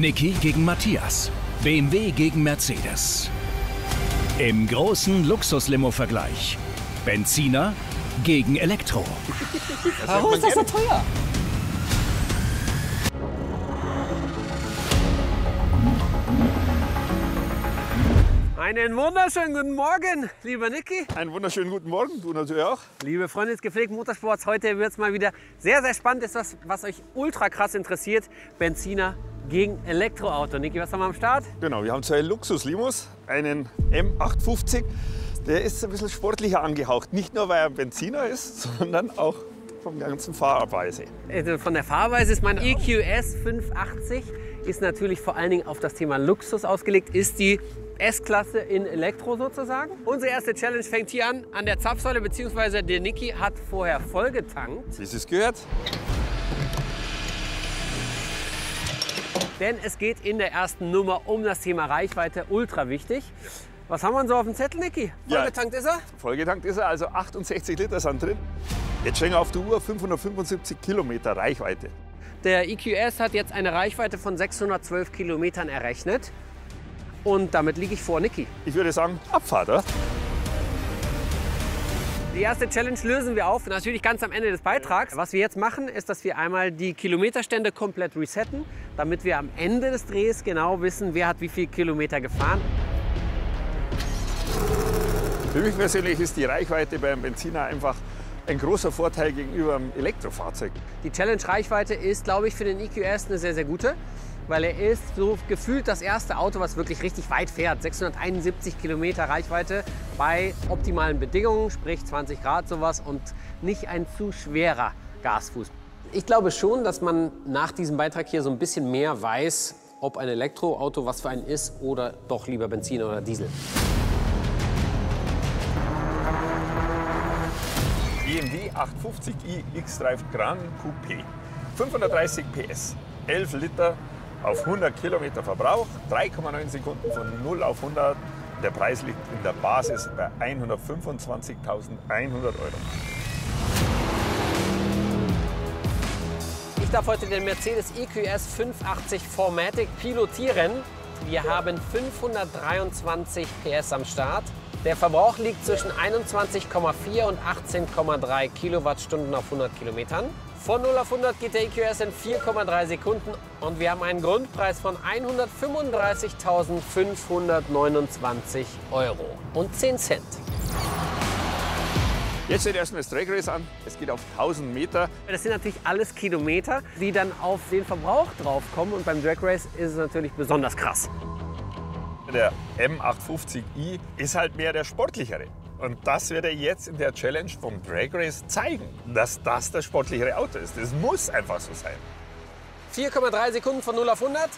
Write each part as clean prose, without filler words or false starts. Niki gegen Matthias. BMW gegen Mercedes. Im großen Luxuslimo-Vergleich. Benziner gegen Elektro. Warum ist das so teuer? Einen wunderschönen guten Morgen, lieber Niki. Einen wunderschönen guten Morgen, du natürlich auch. Liebe Freunde des gepflegten Motorsports, heute wird es mal wieder sehr, sehr spannend. Das ist was euch ultra krass interessiert. Benziner gegen Elektroauto. Niki, was haben wir am Start? Genau, wir haben zwei Luxuslimos, einen M850. Der ist ein bisschen sportlicher angehaucht. Nicht nur, weil er ein Benziner ist, sondern auch von der ganzen Fahrweise. Also von der Fahrweise ist mein EQS 580. Ist natürlich vor allen Dingen auf das Thema Luxus ausgelegt, ist die S-Klasse in Elektro sozusagen. Unsere erste Challenge fängt hier an der Zapfsäule, beziehungsweise der Niki hat vorher vollgetankt. Wie es gehört. Denn es geht in der ersten Nummer um das Thema Reichweite, ultra wichtig. Was haben wir so auf dem Zettel, Niki? Vollgetankt ist er? Vollgetankt ist er, also 68 Liter sind drin. Jetzt schauen wir auf die Uhr, 575 Kilometer Reichweite. Der EQS hat jetzt eine Reichweite von 612 Kilometern errechnet. Und damit liege ich vor Niki. Ich würde sagen, Abfahrt, oder? Die erste Challenge lösen wir auf, natürlich ganz am Ende des Beitrags. Was wir jetzt machen, ist, dass wir einmal die Kilometerstände komplett resetten, damit wir am Ende des Drehs genau wissen, wer hat wie viele Kilometer gefahren. Für mich persönlich ist die Reichweite beim Benziner einfach ein großer Vorteil gegenüber einem Elektrofahrzeug. Die Challenge-Reichweite ist, glaube ich, für den EQS eine sehr, sehr gute, weil er ist so gefühlt das erste Auto, was wirklich richtig weit fährt. 671 Kilometer Reichweite bei optimalen Bedingungen, sprich 20 Grad sowas und nicht ein zu schwerer Gasfuß. Ich glaube schon, dass man nach diesem Beitrag hier so ein bisschen mehr weiß, ob ein Elektroauto was für einen ist oder doch lieber Benzin oder Diesel. BMW 850i xDrive Gran Coupé, 530 PS, 11 Liter auf 100 Kilometer Verbrauch, 3,9 Sekunden von 0 auf 100. Der Preis liegt in der Basis bei 125.100 €. Ich darf heute den Mercedes EQS 580 4MATIC pilotieren. Wir haben 523 PS am Start. Der Verbrauch liegt zwischen 21,4 und 18,3 Kilowattstunden auf 100 Kilometern. Von 0 auf 100 geht der EQS in 4,3 Sekunden und wir haben einen Grundpreis von 135.529,10 €. Jetzt steht erstmal das Drag Race an. Es geht auf 1000 Meter. Das sind natürlich alles Kilometer, die dann auf den Verbrauch draufkommen und beim Drag Race ist es natürlich besonders krass. Der M850i ist halt mehr der sportlichere. Und das wird er jetzt in der Challenge vom Drag Race zeigen, dass das das sportlichere Auto ist. Das muss einfach so sein. 4,3 Sekunden von 0 auf 100.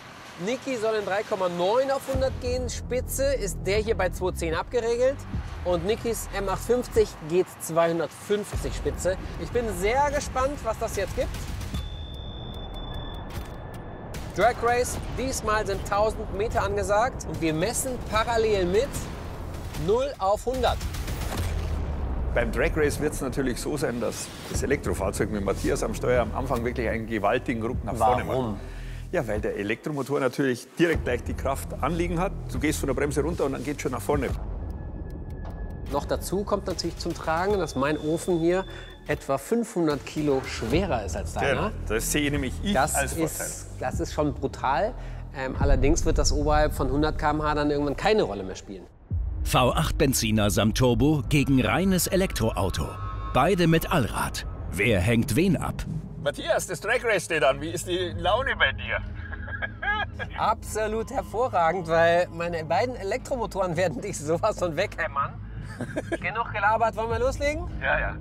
Niki soll in 3,9 auf 100 gehen. Spitze ist der hier bei 210 abgeregelt. Und Nikis M850 geht 250 Spitze. Ich bin sehr gespannt, was das jetzt gibt. Drag Race, diesmal sind 1000 Meter angesagt und wir messen parallel mit 0 auf 100. Beim Drag Race wird es natürlich so sein, dass das Elektrofahrzeug mit Matthias am Steuer am Anfang wirklich einen gewaltigen Ruck nach vorne macht. Ja, weil der Elektromotor natürlich direkt gleich die Kraft anliegen hat. Du gehst von der Bremse runter und dann geht es schon nach vorne. Noch dazu kommt natürlich zum Tragen, dass mein Ofen hier etwa 500 Kilo schwerer ist als deiner. Ja, das sehe nämlich ich als Vorteil. Das ist schon brutal. Allerdings wird das oberhalb von 100 km/h dann irgendwann keine Rolle mehr spielen. V8 Benziner samt Turbo gegen reines Elektroauto. Beide mit Allrad. Wer hängt wen ab? Matthias, das Drag Race steht an. Wie ist die Laune bei dir? Absolut hervorragend, weil meine beiden Elektromotoren werden dich sowas von weghämmern. Genug gelabert, wollen wir loslegen? Ja, ja.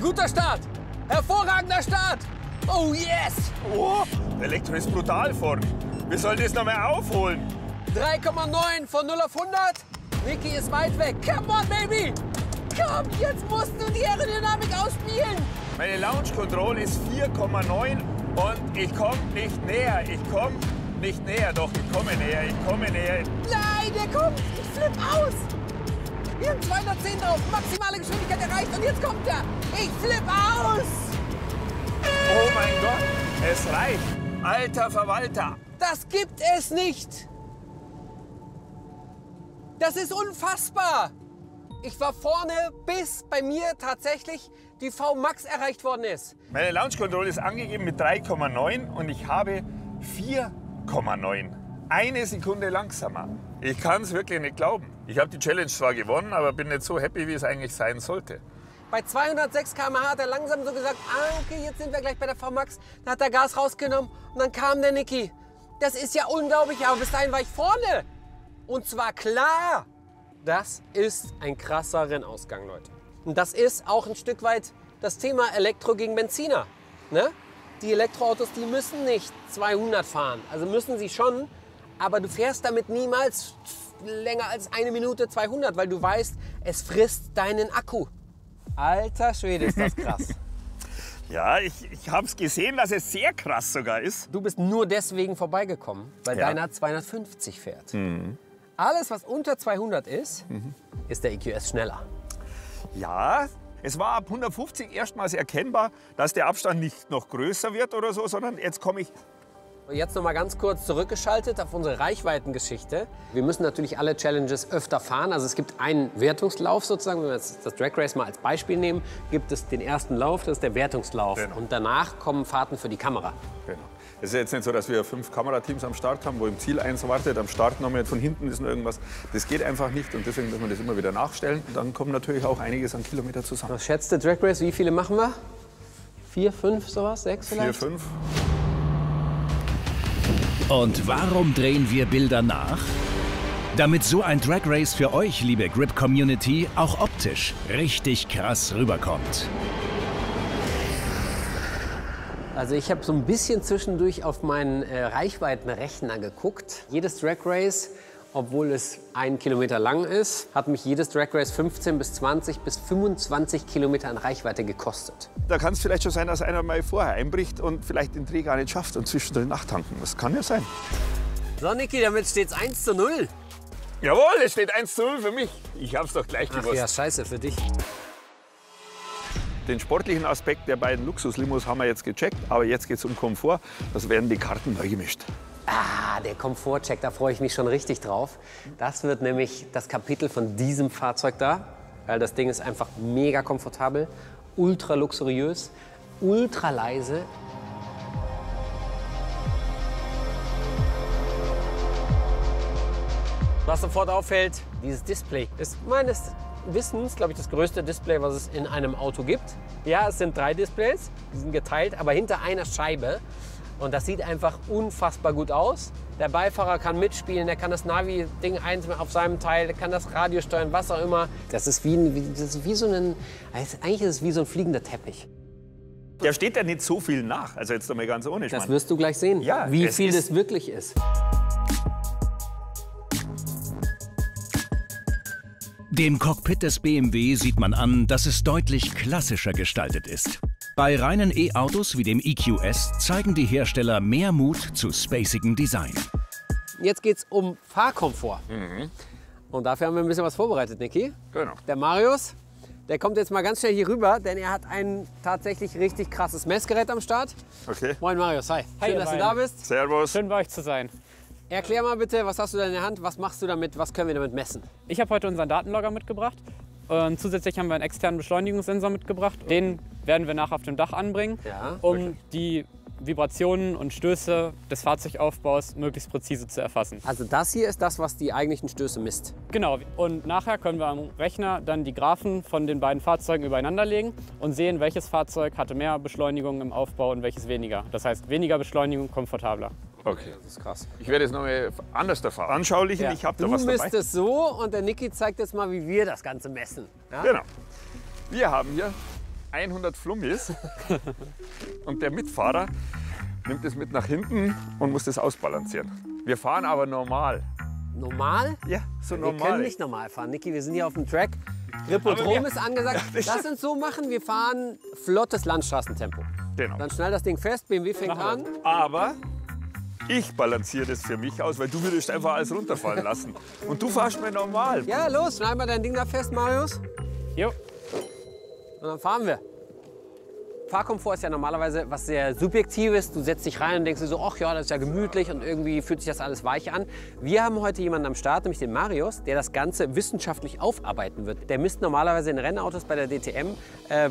Guter Start! Hervorragender Start! Oh yes! Oh, Elektro ist brutal vorn. Wir sollten es noch mal aufholen. 3,9 von 0 auf 100. Niki ist weit weg. Come on, baby! Komm, jetzt musst du die Aerodynamik ausspielen. Meine Launch Control ist 4,9 und ich komme nicht näher. Ich komme nicht näher, doch ich komme näher. Nein, der kommt! Ich flipp aus! Hier 210 drauf, maximale Geschwindigkeit erreicht und jetzt kommt er. Ich flippe aus. Oh mein Gott, es reicht. Alter Verwalter. Das gibt es nicht. Das ist unfassbar. Ich war vorne, bis bei mir tatsächlich die V-Max erreicht worden ist. Meine Launch Control ist angegeben mit 3,9 und ich habe 4,9. Eine Sekunde langsamer. Ich kann es wirklich nicht glauben. Ich habe die Challenge zwar gewonnen, aber bin nicht so happy, wie es eigentlich sein sollte. Bei 206 km/h hat er langsam so gesagt, ah, okay, jetzt sind wir gleich bei der V-Max. Dann hat er Gas rausgenommen und dann kam der Niki. Das ist ja unglaublich, aber bis dahin war ich vorne. Und zwar klar. Das ist ein krasser Rennausgang, Leute. Und das ist auch ein Stück weit das Thema Elektro gegen Benziner. Ne? Die Elektroautos, die müssen nicht 200 fahren. Also müssen sie schon, aber du fährst damit niemals länger als 1 Minute 200, weil du weißt, es frisst deinen Akku. Alter Schwede, ist das krass. Ja, ich habe es gesehen, dass es sehr krass sogar ist. Du bist nur deswegen vorbeigekommen, weil deiner 250 fährt. Mhm. Alles, was unter 200 ist, ist der EQS schneller. Ja, es war ab 150 erstmals erkennbar, dass der Abstand nicht noch größer wird oder so, sondern jetzt komme ich... Jetzt noch mal ganz kurz zurückgeschaltet auf unsere Reichweitengeschichte. Wir müssen natürlich alle Challenges öfter fahren. Also es gibt einen Wertungslauf sozusagen, wenn wir jetzt das Drag Race mal als Beispiel nehmen, gibt es den ersten Lauf, das ist der Wertungslauf. Genau. Und danach kommen Fahrten für die Kamera. Genau. Es ist jetzt nicht so, dass wir 5 Kamerateams am Start haben, wo im Ziel eins wartet, am Start nochmal von hinten ist noch irgendwas. Das geht einfach nicht und deswegen muss man das immer wieder nachstellen. Und dann kommt natürlich auch einiges an Kilometer zusammen. Was schätzt der Drag Race, wie viele machen wir? 4, 5, sowas, 6 vielleicht? 4, 5. Und warum drehen wir Bilder nach? Damit so ein Drag Race für euch, liebe Grip-Community, auch optisch richtig krass rüberkommt. Also ich habe so ein bisschen zwischendurch auf meinen Reichweitenrechner geguckt. Jedes Drag Race, obwohl es 1 Kilometer lang ist, hat mich jedes Drag Race 15 bis 20 bis 25 Kilometer an Reichweite gekostet. Da kann es vielleicht schon sein, dass einer mal vorher einbricht und vielleicht den Dreh gar nicht schafft und zwischendrin nachtanken muss. Das kann ja sein. So, Niki, damit steht es 1:0. Jawohl, es steht 1:0 für mich. Ich habe es doch gleich gewusst. Ach ja, scheiße, für dich. Den sportlichen Aspekt der beiden Luxuslimos haben wir jetzt gecheckt, aber jetzt geht es um Komfort. Das werden die Karten neu gemischt. Ah, der Komfortcheck, da freue ich mich schon richtig drauf. Das wird nämlich das Kapitel von diesem Fahrzeug da, weil das Ding ist einfach mega komfortabel, ultra luxuriös, ultra leise. Was sofort auffällt, dieses Display ist meines Wissens, glaube ich, das größte Display, was es in einem Auto gibt. Ja, es sind 3 Displays, die sind geteilt, aber hinter einer Scheibe. Und das sieht einfach unfassbar gut aus. Der Beifahrer kann mitspielen, der kann das Navi-Ding auf seinem Teil, der kann das Radio steuern, was auch immer. Eigentlich ist es wie so ein fliegender Teppich. Da steht ja nicht so viel nach, also jetzt nochmal ganz ohne Schmarrn. Das wirst du gleich sehen, ja, wie viel das wirklich ist. Dem Cockpit des BMW sieht man an, dass es deutlich klassischer gestaltet ist. Bei reinen E-Autos wie dem EQS zeigen die Hersteller mehr Mut zu spacigem Design. Jetzt geht es um Fahrkomfort. Und dafür haben wir ein bisschen was vorbereitet, Niki. Genau. Der Marius, der kommt jetzt mal ganz schnell hier rüber, denn er hat ein tatsächlich richtig krasses Messgerät am Start. Okay. Moin Marius, hi. Hi, schön, dass du da bist. Servus. Schön, bei euch zu sein. Erklär mal bitte, was hast du da in der Hand, was machst du damit, was können wir damit messen? Ich habe heute unseren Datenlogger mitgebracht. Und zusätzlich haben wir einen externen Beschleunigungssensor mitgebracht. Den werden wir nachher auf dem Dach anbringen, um die Vibrationen und Stöße des Fahrzeugaufbaus möglichst präzise zu erfassen. Also das hier ist das, was die eigentlichen Stöße misst? Genau. Und nachher können wir am Rechner dann die Graphen von den beiden Fahrzeugen übereinander legen und sehen, welches Fahrzeug hatte mehr Beschleunigung im Aufbau und welches weniger. Das heißt, weniger Beschleunigung, komfortabler. Okay, das ist krass. Ich werde jetzt noch mal anders veranschaulichen. Ja. Ich habe da was dabei. Du misst es so und der Niki zeigt jetzt mal, wie wir das Ganze messen. Ja? Genau. Wir haben hier 100 Flummis und der Mitfahrer nimmt es mit nach hinten und muss das ausbalancieren. Wir fahren aber normal. Normal? Ja, so normal. Wir können nicht normal fahren, Niki. Wir sind hier auf dem Track. Gripodrom ist angesagt. Lass uns so machen, wir fahren flottes Landstraßentempo. Genau. Dann schnall das Ding fest, BMW fängt an. Aber Ich balanciere das für mich aus, weil du würdest einfach alles runterfallen lassen. Und du fährst mir normal. Ja, los, schneid mal dein Ding da fest, Marius. Jo. Und dann fahren wir. Fahrkomfort ist ja normalerweise was sehr Subjektives. Du setzt dich rein und denkst dir so, ach ja, das ist ja gemütlich und irgendwie fühlt sich das alles weich an. Wir haben heute jemanden am Start, nämlich den Marius, der das Ganze wissenschaftlich aufarbeiten wird. Der misst normalerweise in Rennautos bei der DTM,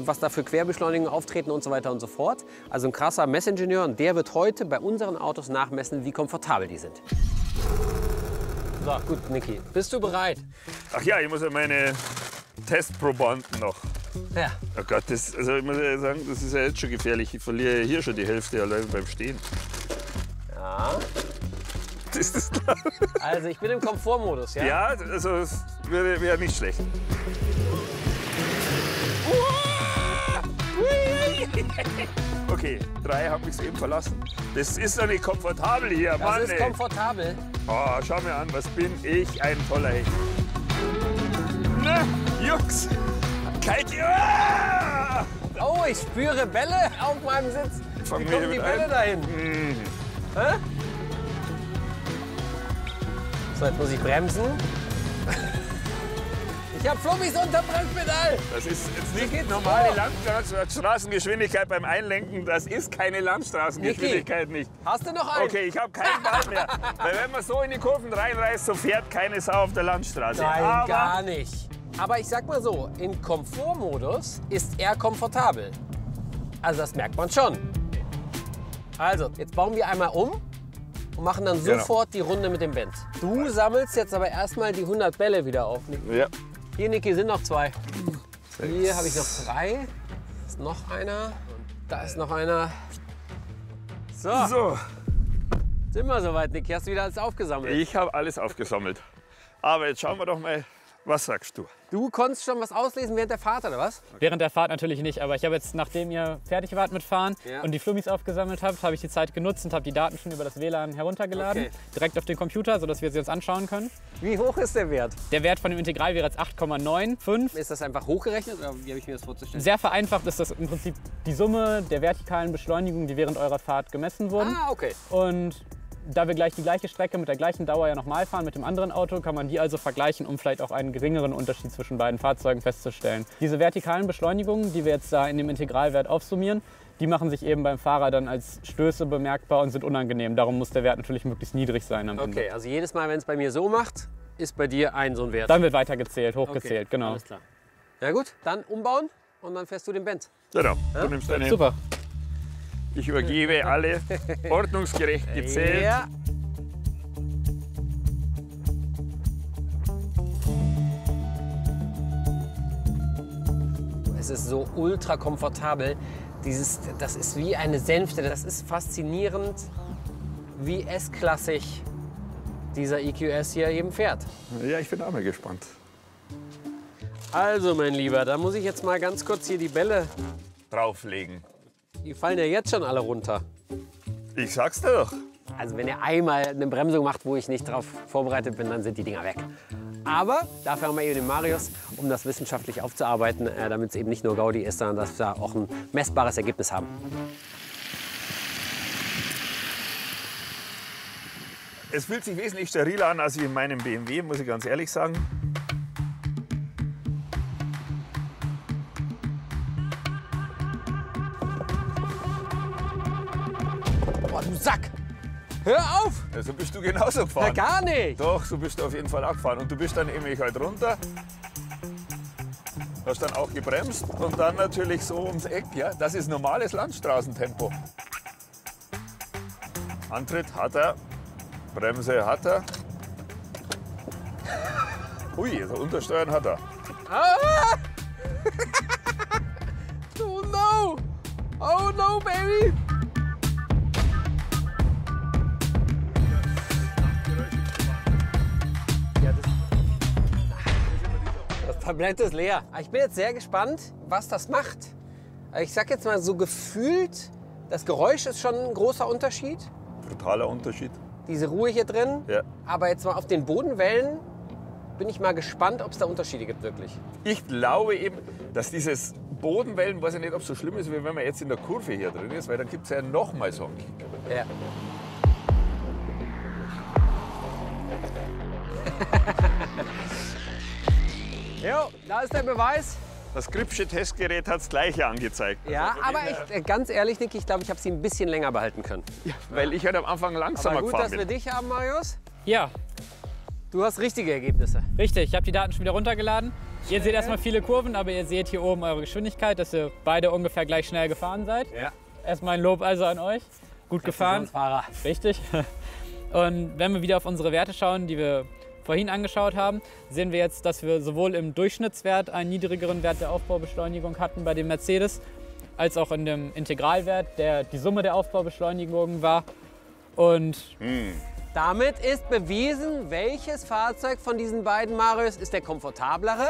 was da für Querbeschleunigungen auftreten und so weiter und so fort. Also ein krasser Messingenieur, und der wird heute bei unseren Autos nachmessen, wie komfortabel die sind. So, gut, Niki, bist du bereit? Ach ja, ich muss ja meine Testprobanden noch. Ja. Oh Gott, das, also ich muss ja sagen, das ist ja jetzt schon gefährlich. Ich verliere hier schon die Hälfte allein beim Stehen. Ja. Das ist klar. Also ich bin im Komfortmodus, ja? Ja, also das wäre nicht schlecht. Okay, 3 habe ich es eben verlassen. Das ist doch nicht komfortabel hier, das Mann. Das ist komfortabel. Oh, schau mir an, was bin ich ein toller Hecht. Na, Jux. Oh, ich spüre Bälle auf meinem Sitz. Wie kommen die Bälle dahin? Mhm. So, jetzt muss ich bremsen. Ich habe Flummys unter Bremspedal. Das ist jetzt nicht normale Landstraßengeschwindigkeit beim Einlenken. Das ist keine Landstraßengeschwindigkeit, nicht. Hast du noch einen? Okay, ich habe keinen Ball mehr. Weil wenn man so in die Kurven reinreißt, so fährt keine Sau auf der Landstraße. Nein, aber gar nicht. Aber ich sag mal so, im Komfortmodus ist er komfortabel. Also das merkt man schon. Also, jetzt bauen wir einmal um und machen dann sofort die Runde mit dem Band. Du sammelst jetzt aber erstmal die 100 Bälle wieder auf, Niki. Ja. Hier, Niki, sind noch 2. 6. Hier habe ich noch 3. Da ist noch einer. Und da ist noch einer. So. Sind wir soweit, Niki? Hast du wieder alles aufgesammelt? Ich habe alles aufgesammelt. Aber jetzt schauen wir doch mal. Was sagst du? Du konntest schon was auslesen während der Fahrt, oder was? Okay. Während der Fahrt natürlich nicht, aber ich habe jetzt, nachdem ihr fertig wart mit Fahren und die Flummis aufgesammelt habt, habe ich die Zeit genutzt und habe die Daten schon über das WLAN heruntergeladen, direkt auf den Computer, sodass wir sie uns anschauen können. Wie hoch ist der Wert? Der Wert von dem Integral wäre jetzt 8,95. Ist das einfach hochgerechnet, oder wie habe ich mir das vorzustellen? Sehr vereinfacht ist das im Prinzip die Summe der vertikalen Beschleunigungen, die während eurer Fahrt gemessen wurden. Ah, okay. Und da wir gleich die gleiche Strecke mit der gleichen Dauer ja nochmal fahren mit dem anderen Auto, kann man die also vergleichen, um vielleicht auch einen geringeren Unterschied zwischen beiden Fahrzeugen festzustellen. Diese vertikalen Beschleunigungen, die wir jetzt da in dem Integralwert aufsummieren, die machen sich eben beim Fahrer dann als Stöße bemerkbar und sind unangenehm. Darum muss der Wert natürlich möglichst niedrig sein am Ende. Okay, also jedes Mal, wenn es bei mir so macht, ist bei dir so ein Wert. Dann wird weitergezählt, hochgezählt, genau. Alles klar. Ja gut, dann umbauen und dann fährst du den Benz. Genau, du nimmst deine. Super. Ich übergebe alle ordnungsgerecht gezählt. Ja. Es ist so ultra komfortabel. Das ist wie eine Sänfte. Das ist faszinierend, wie S-klassig dieser EQS hier eben fährt. Ja, ich bin auch mal gespannt. Also, mein Lieber, da muss ich jetzt mal ganz kurz hier die Bälle drauflegen. Die fallen ja jetzt schon alle runter. Ich sag's dir doch. Also wenn ihr einmal eine Bremsung macht, wo ich nicht drauf vorbereitet bin, dann sind die Dinger weg. Aber dafür haben wir eben den Marius, um das wissenschaftlich aufzuarbeiten, damit es eben nicht nur Gaudi ist, sondern dass wir auch ein messbares Ergebnis haben. Es fühlt sich wesentlich steriler an als in meinem BMW, muss ich ganz ehrlich sagen. Sack! Hör auf! Ja, so bist du genauso gefahren. Na, gar nicht! Doch, so bist du auf jeden Fall auch gefahren. Und du bist dann eben halt runter, hast dann auch gebremst und dann natürlich so ums Eck. Ja? Das ist normales Landstraßentempo. Antritt hat er, Bremse hat er. Ui, so Untersteuern hat er. Ah! Oh no! Oh no, baby! Tablett ist leer. Ich bin jetzt sehr gespannt, was das macht. Ich sag jetzt mal so gefühlt, das Geräusch ist schon ein großer Unterschied. Brutaler Unterschied. Diese Ruhe hier drin. Ja. Aber jetzt mal auf den Bodenwellen bin ich mal gespannt, ob es da Unterschiede gibt wirklich. Ich glaube eben, dass dieses Bodenwellen, weiß ich nicht, ob es so schlimm ist, wie wenn man jetzt in der Kurve hier drin ist, weil dann gibt es ja noch mal so einen Kick. Ja. Jo, da ist der Beweis. Das gripsche Testgerät hat das Gleiche angezeigt. Ja, aber ich, ganz ehrlich, Niki, ich glaube, ich habe sie ein bisschen länger behalten können. Ja, weil ich halt am Anfang langsamer gefahren bin. Aber gut, dass wir dich haben, Marius. Ja. Du hast richtige Ergebnisse. Richtig, ich habe die Daten schon wieder runtergeladen. Ihr seht erstmal viele Kurven, aber ihr seht hier oben eure Geschwindigkeit, dass ihr beide ungefähr gleich schnell gefahren seid. Ja. Erstmal ein Lob also an euch. Gut gefahren. Richtig. Und wenn wir wieder auf unsere Werte schauen, die wir vorhin angeschaut haben, sehen wir jetzt, dass wir sowohl im Durchschnittswert einen niedrigeren Wert der Aufbaubeschleunigung hatten bei dem Mercedes, als auch in dem Integralwert, der die Summe der Aufbaubeschleunigung war. Und damit ist bewiesen, welches Fahrzeug von diesen beiden, Marius, ist der komfortablere?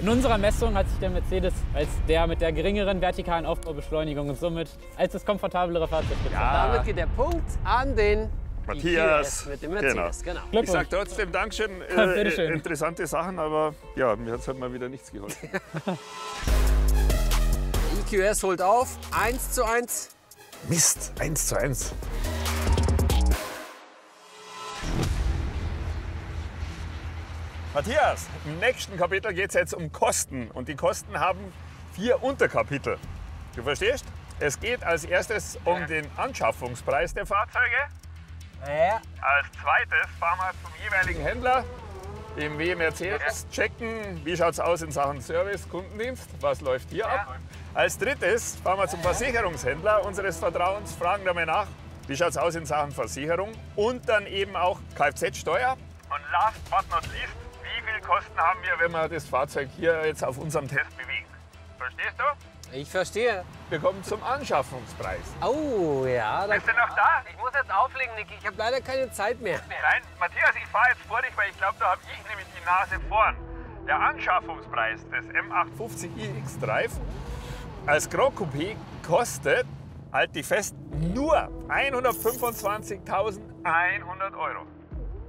In unserer Messung hat sich der Mercedes als der mit der geringeren vertikalen Aufbaubeschleunigung und somit als das komfortablere Fahrzeug gezeigt. Ja. Damit geht der Punkt an den Matthias mit dem Mercedes. Genau. Genau. Ich sage trotzdem Dankeschön. Interessante Sachen, aber ja, mir hat es halt mal wieder nichts geholfen. Der EQS holt auf, 1:1. Mist, 1:1. Matthias, im nächsten Kapitel geht es jetzt um Kosten. Und die Kosten haben 4 Unterkapitel. Du verstehst? Es geht als erstes um den Anschaffungspreis der Fahrzeuge. Ja. Als zweites fahren wir zum jeweiligen Händler, BMW, Mercedes, checken, wie schaut es aus in Sachen Service, Kundendienst, was läuft hier ab. Als drittes fahren wir zum Versicherungshändler unseres Vertrauens, fragen dabei nach, wie schaut es aus in Sachen Versicherung und dann eben auch Kfz-Steuer. Und last but not least, wie viel Kosten haben wir, wenn wir das Fahrzeug hier jetzt auf unserem Test bewegen? Verstehst du? Ich verstehe. Wir kommen zum Anschaffungspreis. Oh, ja. Bist du noch da? Ich muss jetzt auflegen, Niki. Ich habe leider keine Zeit mehr. Nein, Matthias, ich fahre jetzt vor dich, weil ich glaube, da habe ich nämlich die Nase vorn. Der Anschaffungspreis des M850i xDrive als Gran Coupé kostet, halt die fest, nur 125.100 €.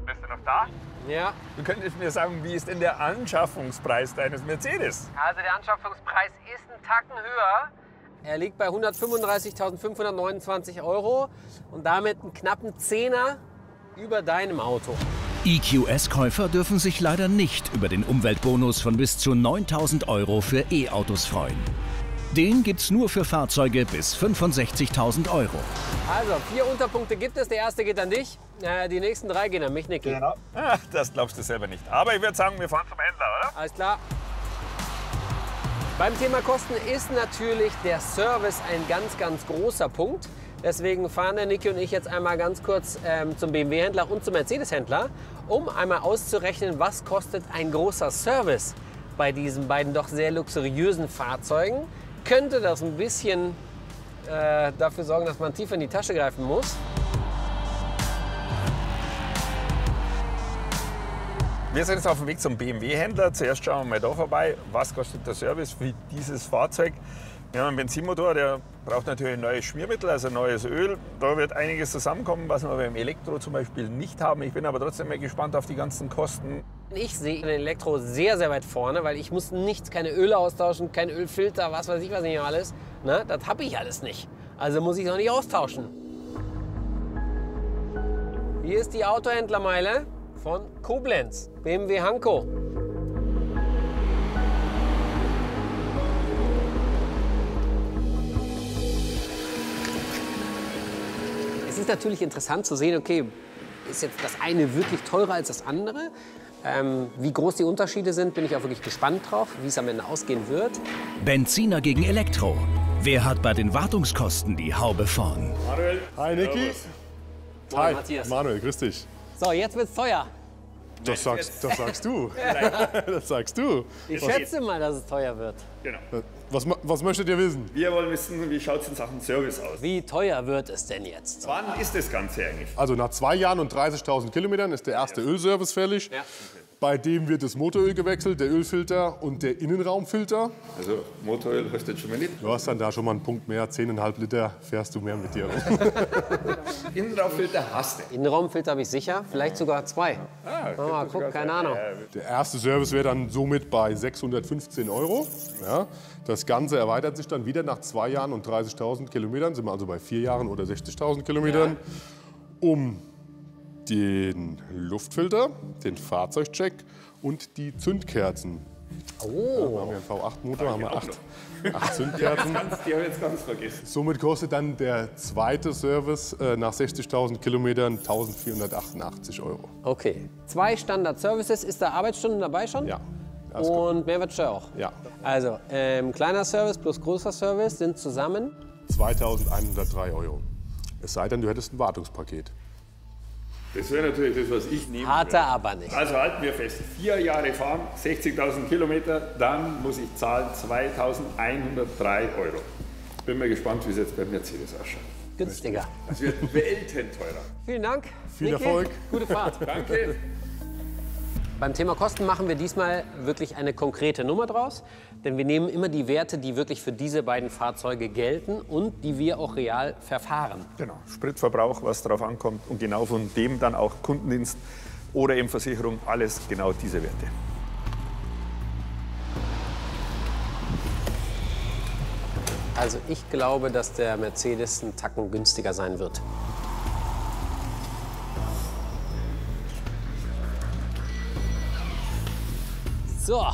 Bist du noch da? Ja. Du könntest mir sagen, wie ist denn der Anschaffungspreis deines Mercedes? Also der Anschaffungspreis ist einen Tacken höher. Er liegt bei 135.529 € und damit einen knappen Zehner über deinem Auto. EQS-Käufer dürfen sich leider nicht über den Umweltbonus von bis zu 9.000 € für E-Autos freuen. Den gibt's nur für Fahrzeuge bis 65.000 €. Also 4 Unterpunkte gibt es. Der erste geht an dich. Die nächsten 3 gehen an mich, Niki. Genau. Ach, das glaubst du selber nicht. Aber ich würde sagen, wir fahren zum Händler, oder? Alles klar. Beim Thema Kosten ist natürlich der Service ein ganz, ganz großer Punkt. Deswegen fahren der Niki und ich jetzt einmal ganz kurz zum BMW-Händler und zum Mercedes-Händler, um einmal auszurechnen, was kostet ein großer Service bei diesen beiden doch sehr luxuriösen Fahrzeugen. Könnte das ein bisschen dafür sorgen, dass man tief in die Tasche greifen muss. Wir sind jetzt auf dem Weg zum BMW-Händler. Zuerst schauen wir mal da vorbei, was kostet der Service für dieses Fahrzeug. Wir haben einen Benzinmotor, der braucht natürlich neues Schmiermittel, also neues Öl. Da wird einiges zusammenkommen, was wir beim Elektro zum Beispiel nicht haben. Ich bin aber trotzdem mal gespannt auf die ganzen Kosten. Ich sehe den Elektro sehr, sehr weit vorne, weil ich muss nichts, keine Öle austauschen, kein Ölfilter, was weiß ich, was nicht alles. Na, das habe ich alles nicht. Also muss ich es auch nicht austauschen. Hier ist die Autohändlermeile von Koblenz, BMW Hanko. Es ist natürlich interessant zu sehen, okay, ist jetzt das eine wirklich teurer als das andere? Wie groß die Unterschiede sind, bin ich auch wirklich gespannt drauf, wie es am Ende ausgehen wird. Benziner gegen Elektro. Wer hat bei den Wartungskosten die Haube vorn? Manuel. Hi, Niki. Hi, Matthias. Manuel, grüß dich. So, jetzt wird's teuer. Das sagst du. Das sagst du. Ich schätze mal, dass es teuer wird. Genau. Was möchtet ihr wissen? Wir wollen wissen, wie schaut es in Sachen Service aus. Wie teuer wird es denn jetzt? Wann ist das Ganze eigentlich? Also nach 2 Jahren und 30.000 Kilometern ist der erste Ölservice fällig. Ja. Okay. Bei dem wird das Motoröl gewechselt, der Ölfilter und der Innenraumfilter. Also Motoröl kostet schon mal nicht. Du hast dann da schon mal einen Punkt mehr, 10,5 Liter fährst du mehr mit dir. Innenraumfilter hast du. Innenraumfilter habe ich sicher, vielleicht sogar 2. Ah, oh, mal gucken, keine Ahnung. Der erste Service wäre dann somit bei 615 €. Ja, das Ganze erweitert sich dann wieder nach 2 Jahren und 30.000 Kilometern, sind wir also bei 4 Jahren oder 60.000 Kilometern, um den Luftfilter, den Fahrzeugcheck und die Zündkerzen. Oh. Da haben wir einen V8-Motor, haben wir 8 Zündkerzen. Die haben wir jetzt ganz vergessen. Somit kostet dann der zweite Service nach 60.000 Kilometern 1.488 €. Okay. 2 Standard-Services. Ist da Arbeitsstunden dabei schon? Ja. Und Mehrwertsteuer auch? Ja. Also, kleiner Service plus großer Service sind zusammen? 2.103 €. Es sei denn, du hättest ein Wartungspaket. Das wäre natürlich das, was ich nehme. Harte aber nicht. Also halten wir fest, 4 Jahre fahren, 60.000 Kilometer, dann muss ich zahlen 2.103 €. Bin mal gespannt, wie es jetzt bei Mercedes ausschaut. Günstiger. Das wird welten teurer. Vielen Dank. Viel Niki. Erfolg. Gute Fahrt. Danke. Beim Thema Kosten machen wir diesmal wirklich eine konkrete Nummer draus. Denn wir nehmen immer die Werte, die wirklich für diese beiden Fahrzeuge gelten und die wir auch real verfahren. Genau, Spritverbrauch, was drauf ankommt und genau von dem dann auch Kundendienst oder eben Versicherung, alles genau diese Werte. Also ich glaube, dass der Mercedes einen Tacken günstiger sein wird. So,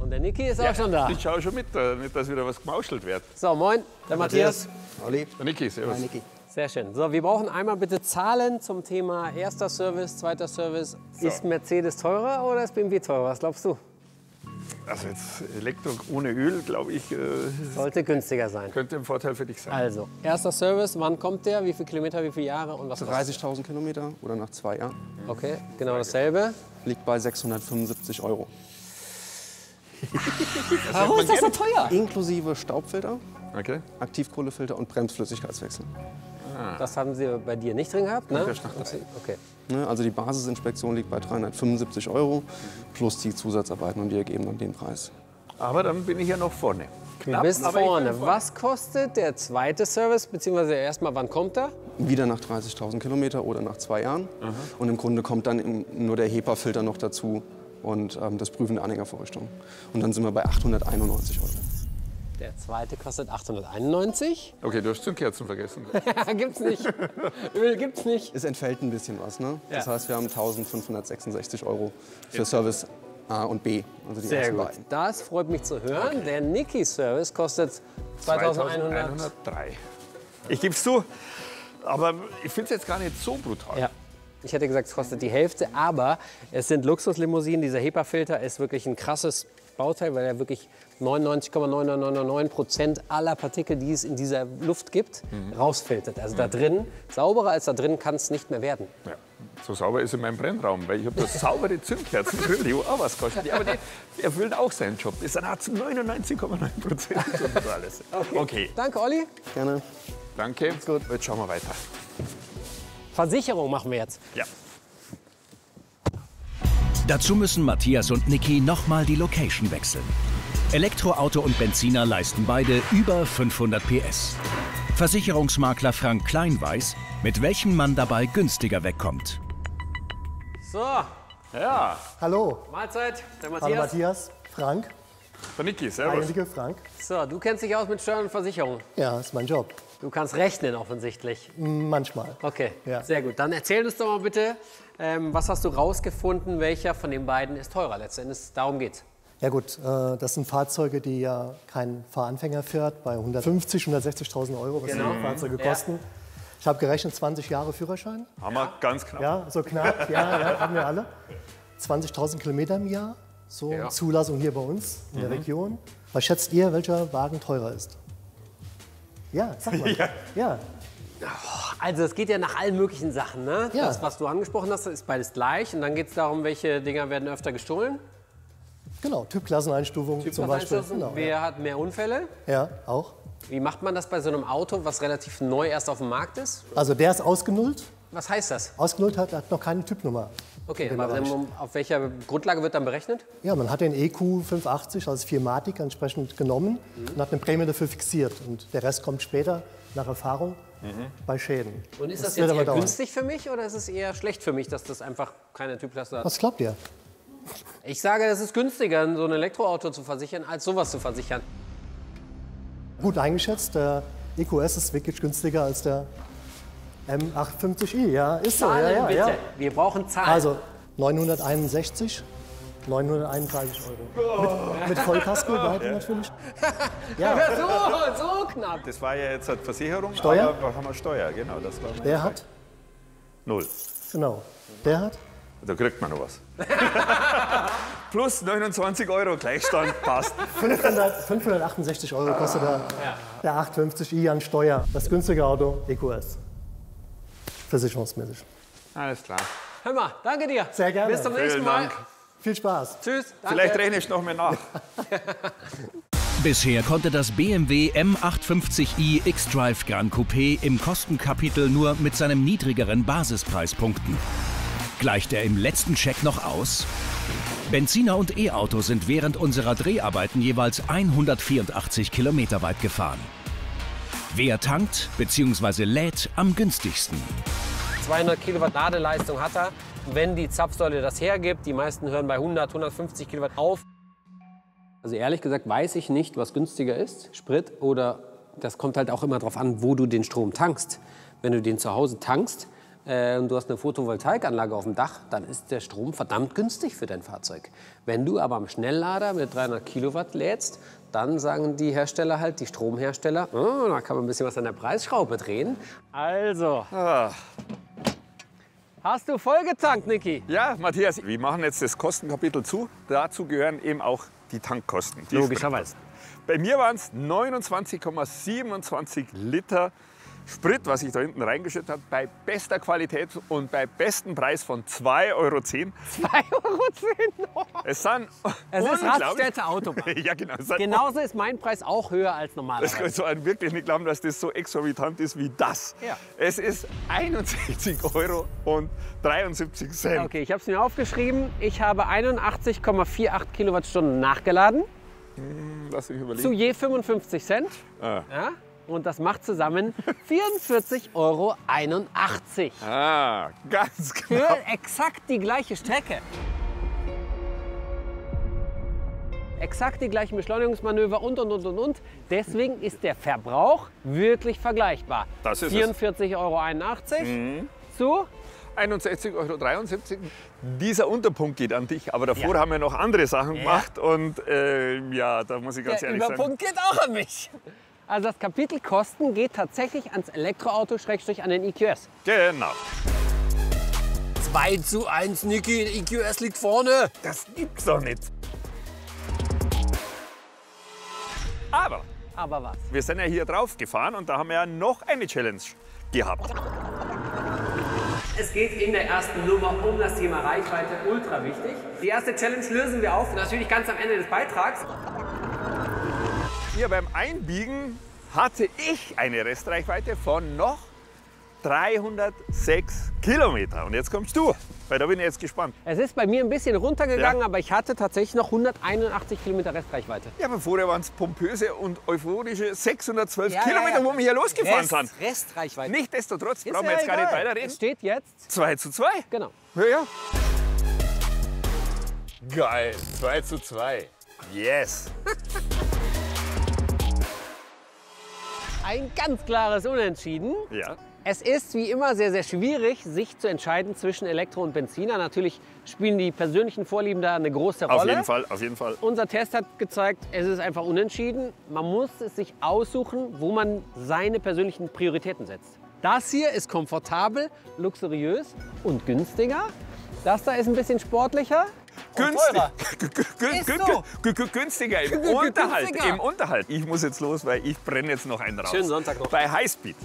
und der Niki ist auch schon da. Ich schaue schon mit, nicht, dass wieder was gemauschelt wird. So, moin, der Matthias. Olli. Der Niki, servus. Niki. Sehr schön. So, wir brauchen einmal bitte Zahlen zum Thema erster Service, zweiter Service. So. Ist Mercedes teurer oder ist BMW teurer? Was glaubst du? Also jetzt Elektrik ohne Öl, glaube ich. Sollte günstiger sein. Könnte ein Vorteil für dich sein. Also, erster Service, wann kommt der, wie viele Kilometer, wie viele Jahre und was? 30.000 Kilometer oder nach 2 Jahren. Okay, genau dasselbe. Liegt bei 675 €. Warum ist das so teuer? Inklusive Staubfilter, okay. Aktivkohlefilter und Bremsflüssigkeitswechsel. Ah. Das haben Sie bei dir nicht drin gehabt, ne? Okay. Also die Basisinspektion liegt bei 375 € plus die Zusatzarbeiten und die ergeben dann den Preis. Aber dann bin ich ja noch vorne. Knapp, du bist vorne. Was kostet der zweite Service, beziehungsweise erstmal, wann kommt er? Wieder nach 30.000 Kilometer oder nach 2 Jahren. Aha. Und im Grunde kommt dann nur der HEPA-Filter noch dazu und das Prüfen der Anhängervorrichtung. Und dann sind wir bei 891 €. Der zweite kostet 891. Okay, du hast Zündkerzen vergessen. Gibt's nicht. Öl gibt's nicht. Es entfällt ein bisschen was, ne? Ja. Das heißt, wir haben 1.566 € für Service A und B. Also die ersten beiden. Das freut mich zu hören. Okay. Der Niki-Service kostet 2.103. Ich gebe es zu, aber ich finde es jetzt gar nicht so brutal. Ja. Ich hätte gesagt, es kostet die Hälfte, aber es sind Luxuslimousinen. Dieser HEPA-Filter ist wirklich ein krasses Bauteil, weil er wirklich 99,9999% aller Partikel, die es in dieser Luft gibt, rausfiltert. Also da drin, sauberer als da drin kann es nicht mehr werden. Ja. So sauber ist in meinem Brennraum, weil ich habe das saubere Zündkerzen drin, die auch was kosten. Aber die erfüllt auch seinen Job. Ist dann 99,9% und alles. Okay. Okay. Danke, Olli. Gerne. Danke. Ist gut. Jetzt schauen wir weiter. Versicherung machen wir jetzt. Ja. Dazu müssen Matthias und Niki nochmal die Location wechseln. Elektroauto und Benziner leisten beide über 500 PS. Versicherungsmakler Frank Klein weiß, mit welchem man dabei günstiger wegkommt. So, ja. Hallo. Mahlzeit, der Matthias. Hallo Matthias, Frank. Der Niki, servus. Hi, Niki, Frank. So, du kennst dich aus mit Steuern und Versicherung. Ja, ist mein Job. Du kannst rechnen offensichtlich. Manchmal. Okay, ja. Sehr gut. Dann erzähl uns doch mal bitte, was hast du rausgefunden, welcher von den beiden ist teurer? Letztendlich darum geht's. Ja gut, das sind Fahrzeuge, die ja kein Fahranfänger fährt, bei 160.000 €, was die Fahrzeuge kosten. Ich habe gerechnet 20 Jahre Führerschein. Hammer, ganz knapp. Ja, so knapp, ja, haben wir alle. 20.000 Kilometer im Jahr, so Zulassung hier bei uns in der Region. Was schätzt ihr, welcher Wagen teurer ist? Ja, sag mal. Ja. Ja. Also es geht ja nach allen möglichen Sachen, ne? Ja. Das, was du angesprochen hast, ist beides gleich. Und dann geht es darum, welche Dinger werden öfter gestohlen. Genau, Typklasseneinstufung zum Beispiel. Genau, wer hat mehr Unfälle? Ja, auch. Wie macht man das bei so einem Auto, was relativ neu erst auf dem Markt ist? Also der ist ausgenullt. Was heißt das? Ausgenullt hat noch keine Typnummer. Okay, aber auf welcher Grundlage wird dann berechnet? Ja, man hat den EQ 580, also 4MATIC, entsprechend genommen und hat eine Prämie dafür fixiert. Und der Rest kommt später nach Erfahrung bei Schäden. Und ist das jetzt eher günstig für mich oder ist es eher schlecht für mich, dass das einfach keine Typklasse hat? Was glaubt ihr? Ich sage, es ist günstiger, so ein Elektroauto zu versichern, als sowas zu versichern. Gut eingeschätzt, der EQS ist wirklich günstiger als der M850i, ja, ist so. Zahlen ja, bitte, ja. Wir brauchen Zahlen. Also 961, 931 €. Oh. Mit Vollkasko beide ja. Natürlich. Ja. So, so knapp. Das war ja jetzt Versicherung, Steuer? Aber haben wir Steuer, genau. Das war der hat? Null. Genau, der hat? Da kriegt man noch was. Plus 29 €, Gleichstand, passt. 568 € kostet der 850i an Steuer. Das günstige Auto, EQS. Versicherungsmäßig. Alles klar. Hör mal, danke dir. Sehr gerne. Bis zum nächsten Mal. Viel Spaß. Tschüss. Danke. Vielleicht rechne ich noch mehr nach. Bisher konnte das BMW M850i xDrive Gran Coupé im Kostenkapitel nur mit seinem niedrigeren Basispreis punkten. Gleicht er im letzten Check noch aus? Benziner und E-Auto sind während unserer Dreharbeiten jeweils 184 Kilometer weit gefahren. Wer tankt bzw. lädt am günstigsten? 200 Kilowatt Ladeleistung hat er, wenn die Zapfsäule das hergibt. Die meisten hören bei 100, 150 Kilowatt auf. Also ehrlich gesagt weiß ich nicht, was günstiger ist, Sprit oder... Das kommt halt auch immer darauf an, wo du den Strom tankst. Wenn du den zu Hause tankst, und du hast eine Photovoltaikanlage auf dem Dach, dann ist der Strom verdammt günstig für dein Fahrzeug. Wenn du aber am Schnelllader mit 300 Kilowatt lädst, dann sagen die Hersteller halt, die Stromhersteller, oh, da kann man ein bisschen was an der Preisschraube drehen. Also, hast du vollgetankt, Niki? Ja, Matthias, wir machen jetzt das Kostenkapitel zu. Dazu gehören eben auch die Tankkosten. Die logischerweise. Bei mir waren es 29,27 Liter. Sprit, was ich da hinten reingeschüttet habe, bei bester Qualität und bei bestem Preis von 2,10 €. 2,10 €? Es sind ist Raststätter Autobahn. Ja, genau. Genauso ist mein Preis auch höher als normalerweise. Das kannst du wirklich nicht glauben, dass das so exorbitant ist wie das. Ja. Es ist 61,73 €. Okay, ich habe es mir aufgeschrieben. Ich habe 81,48 Kilowattstunden nachgeladen. Lass mich überlegen. Zu je 55 Cent. Ah. Ja? Und das macht zusammen 44,81 €. Ah, ganz genau. Für exakt die gleiche Strecke. Exakt die gleichen Beschleunigungsmanöver und. Deswegen ist der Verbrauch wirklich vergleichbar. Das ist 44,81 € mhm. zu 61,73 €. Dieser Unterpunkt geht an dich, aber davor haben wir noch andere Sachen gemacht. Und ja, da muss ich ganz ehrlich sagen. Der Überpunkt geht auch an mich. Also das Kapitel Kosten geht tatsächlich ans Elektroauto, Schrägstrich an den EQS. Genau. 2:1, Niki, der EQS liegt vorne. Das gibt's doch nicht. Aber. Aber was? Wir sind ja hier drauf gefahren und da haben wir ja noch eine Challenge gehabt. Es geht in der ersten Nummer um das Thema Reichweite, ultra wichtig. Die erste Challenge lösen wir auf, natürlich ganz am Ende des Beitrags. Hier beim Einbiegen hatte ich eine Restreichweite von noch 306 Kilometer. Und jetzt kommst du, weil da bin ich jetzt gespannt. Es ist bei mir ein bisschen runtergegangen, aber ich hatte tatsächlich noch 181 Kilometer Restreichweite. Ja, aber vorher waren es pompöse und euphorische 612 Kilometer, wo wir hier losgefahren sind. Restreichweite. Nichtsdestotrotz brauchen wir jetzt gar nicht weiterreden. Es steht jetzt 2:2. Genau. Ja, ja. Geil, 2:2. Yes. Ein ganz klares Unentschieden. Ja. Es ist wie immer sehr, sehr schwierig, sich zu entscheiden zwischen Elektro und Benziner. Natürlich spielen die persönlichen Vorlieben da eine große Rolle. Auf jeden Fall, auf jeden Fall. Unser Test hat gezeigt, es ist einfach unentschieden. Man muss es sich aussuchen, wo man seine persönlichen Prioritäten setzt. Das hier ist komfortabel, luxuriös und günstiger. Das da ist ein bisschen sportlicher. Günstiger im Unterhalt. Ich muss jetzt los, weil ich brenne jetzt noch einen raus. Schönen Sonntag noch. Bei Highspeed.